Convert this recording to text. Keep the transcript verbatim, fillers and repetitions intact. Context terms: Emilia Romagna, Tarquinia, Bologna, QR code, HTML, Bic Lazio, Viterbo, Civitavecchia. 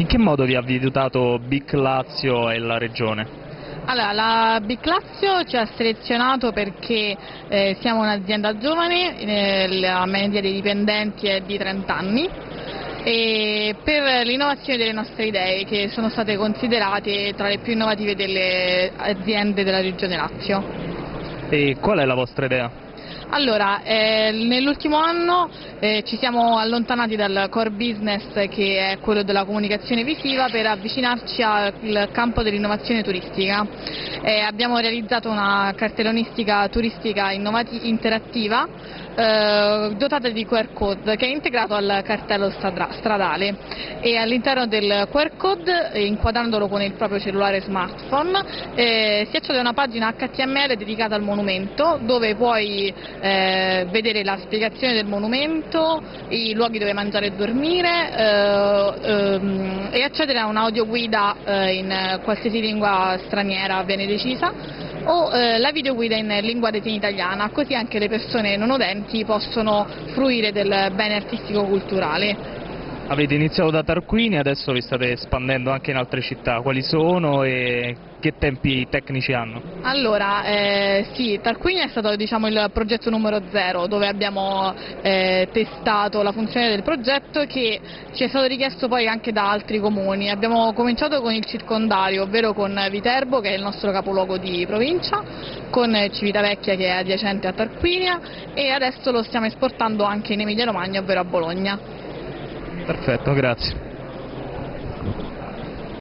In che modo vi ha aiutato Bic Lazio e la Regione? Allora, la Bic Lazio ci ha selezionato perché eh, siamo un'azienda giovane, eh, la media dei dipendenti è di trenta anni, e per l'innovazione delle nostre idee, che sono state considerate tra le più innovative delle aziende della Regione Lazio. E qual è la vostra idea? Allora, eh, nell'ultimo anno eh, ci siamo allontanati dal core business, che è quello della comunicazione visiva, per avvicinarci al campo dell'innovazione turistica. Eh, abbiamo realizzato una cartellonistica turistica interattiva eh, dotata di Q R code, che è integrato al cartello stradale, e all'interno del Q R code, inquadrandolo con il proprio cellulare smartphone, eh, si accede a una pagina H T M L dedicata al monumento, dove puoi Eh, vedere la spiegazione del monumento, i luoghi dove mangiare e dormire eh, ehm, e accedere a un'audioguida eh, in qualsiasi lingua straniera viene decisa, o eh, la videoguida in lingua dei segni italiana, così anche le persone non udenti possono fruire del bene artistico-culturale. Avete iniziato da Tarquinia, adesso vi state espandendo anche in altre città. Quali sono e che tempi tecnici hanno? Allora, eh, sì, Tarquinia è stato, diciamo, il progetto numero zero, dove abbiamo eh, testato la funzione del progetto, che ci è stato richiesto poi anche da altri comuni. Abbiamo cominciato con il circondario, ovvero con Viterbo, che è il nostro capoluogo di provincia, con Civitavecchia, che è adiacente a Tarquinia, e adesso lo stiamo esportando anche in Emilia Romagna, ovvero a Bologna. Perfetto, grazie.